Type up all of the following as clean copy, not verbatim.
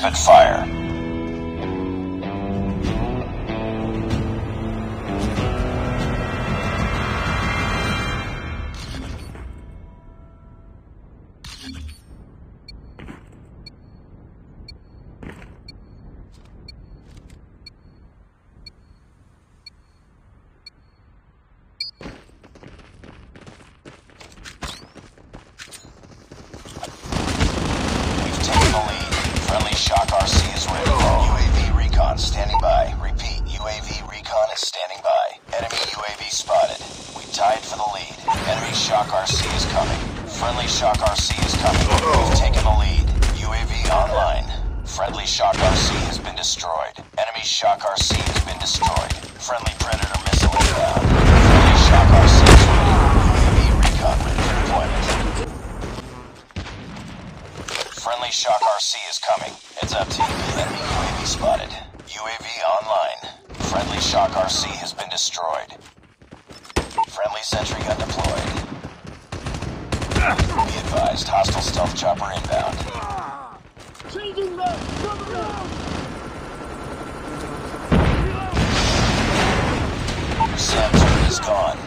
rapid fire. Shock RC is ready. U.A.V. recon standing by. Repeat, U.A.V. recon is standing by. Enemy U.A.V. spotted. We tied for the lead. Enemy Shock RC is coming. Friendly Shock RC is coming. We've taken the lead. U.A.V. online. Friendly Shock RC has been destroyed. Enemy Shock RC has been destroyed. Friendly Predator missile inbound. Friendly Shock RC is ready. U.A.V. recon ready for deployment. Friendly Shock RC is coming. Heads up team, enemy UAV spotted. UAV online. Friendly Shock RC has been destroyed. Friendly Sentry gun deployed. Be advised, hostile Stealth Chopper inbound. Changing map, cover down! Samson is gone.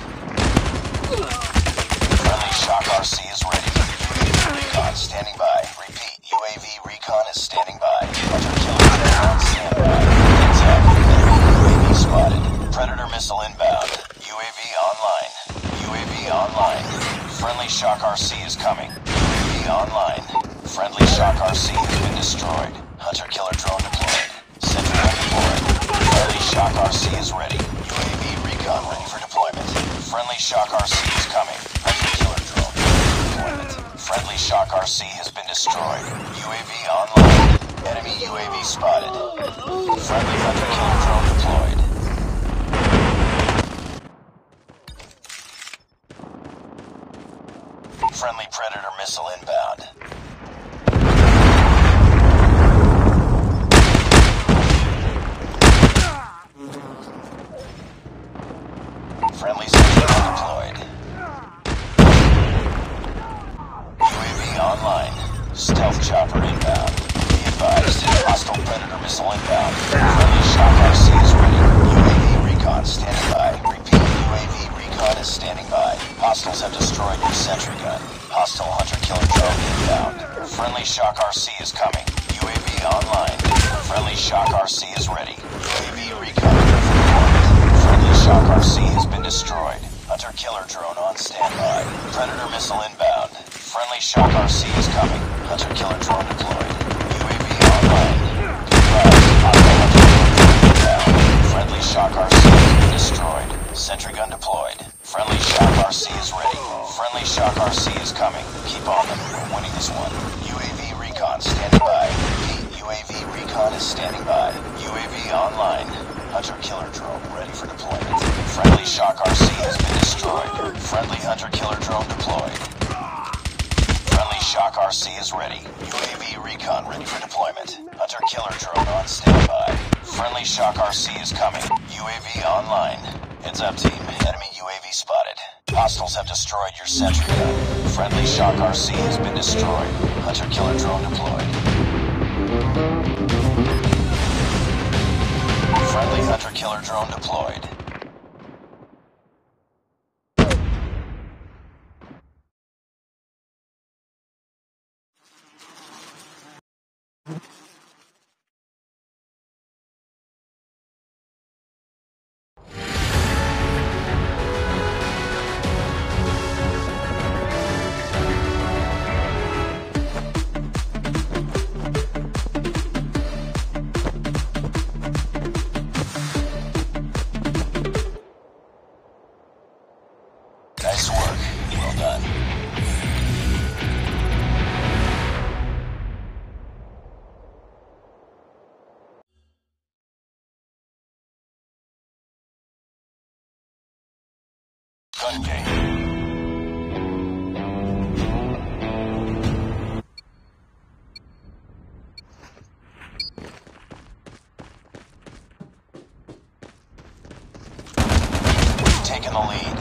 Friendly Shock RC is ready. UAV recon standing by. Repeat. UAV recon is standing by. Hunter Killer Drone standby. Attack. UAV spotted. Predator missile inbound. UAV online. UAV online. Friendly Shock RC is coming. UAV online. Friendly Shock RC has been destroyed. Hunter Killer Drone deployed. Sentry gun deployed. Friendly Shock RC is ready. UAV recon ready for deployment. Friendly Shock RC is coming. Hunter Killer Drone deployment. Friendly Shock RC has been destroyed. UAV online. Enemy UAV spotted. Friendly Hunter Killer Drone deployed. Friendly Predator missile inbound. Friendly Sentry deployed. Online. Stealth Chopper inbound. Be advised, hostile Predator missile inbound. Friendly Shock RC is ready. UAV recon standing by. Repeat, UAV recon is standing by. Hostiles have destroyed your Sentry gun. Hostile Hunter Killer Drone inbound. Friendly Shock RC is coming. UAV online. Friendly Shock RC is ready. UAV recon for deployment. Friendly Shock RC has been destroyed. Hunter Killer Drone on standby. Predator missile inbound. Friendly Shock RC is coming. Hunter Killer Drone deployed. UAV online. Friendly Shock RC has been destroyed. Sentry gun deployed. Friendly Shock RC is ready. Friendly Shock RC is coming. Keep on them. We're winning this one. UAV recon standing by. Repeat, UAV recon is standing by. UAV online. Hunter Killer Drone ready for deployment. Friendly Shock RC has been destroyed. Friendly Hunter Killer Drone deployed. Shock RC is ready. UAV recon ready for deployment. Hunter Killer Drone on standby. Friendly Shock RC is coming. UAV online. Heads up team. Enemy UAV spotted. Hostiles have destroyed your Sentry gun. Friendly Shock RC has been destroyed. Hunter Killer Drone deployed. Friendly Hunter Killer Drone deployed. Gun game. We've taken the lead.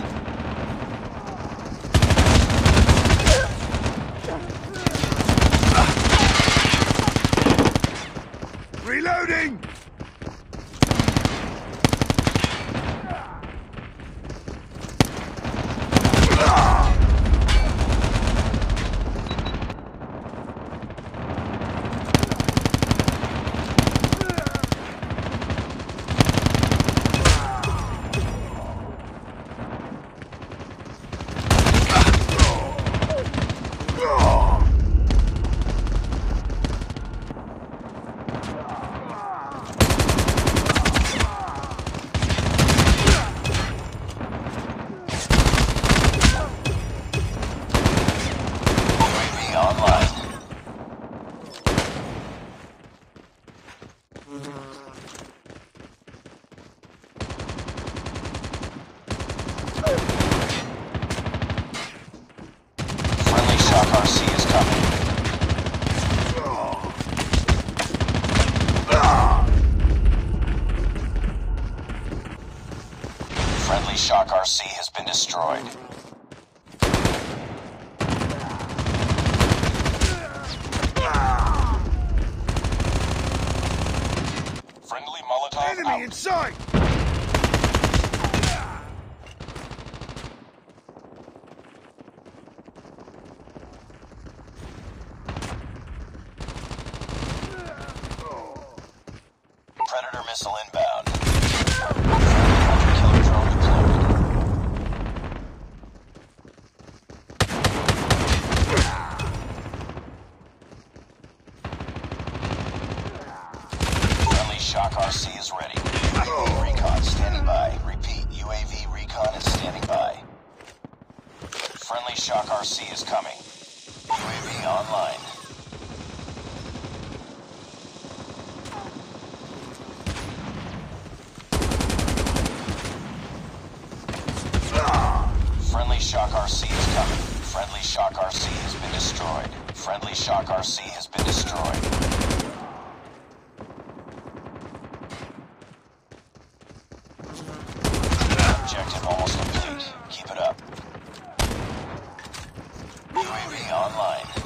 Shock RC is coming. Friendly Shock RC has been destroyed. Friendly Molotov enemy out. Inside! Predator missile inbound. Hunter Killer Drone deployed. Friendly Shock RC is ready. UAV recon standing by. Repeat, UAV recon is standing by. Friendly Shock RC is coming. UAV online. Friendly Shock RC is coming. Friendly Shock RC has been destroyed. Friendly Shock RC has been destroyed. Objective almost complete. Keep it up. UAV online.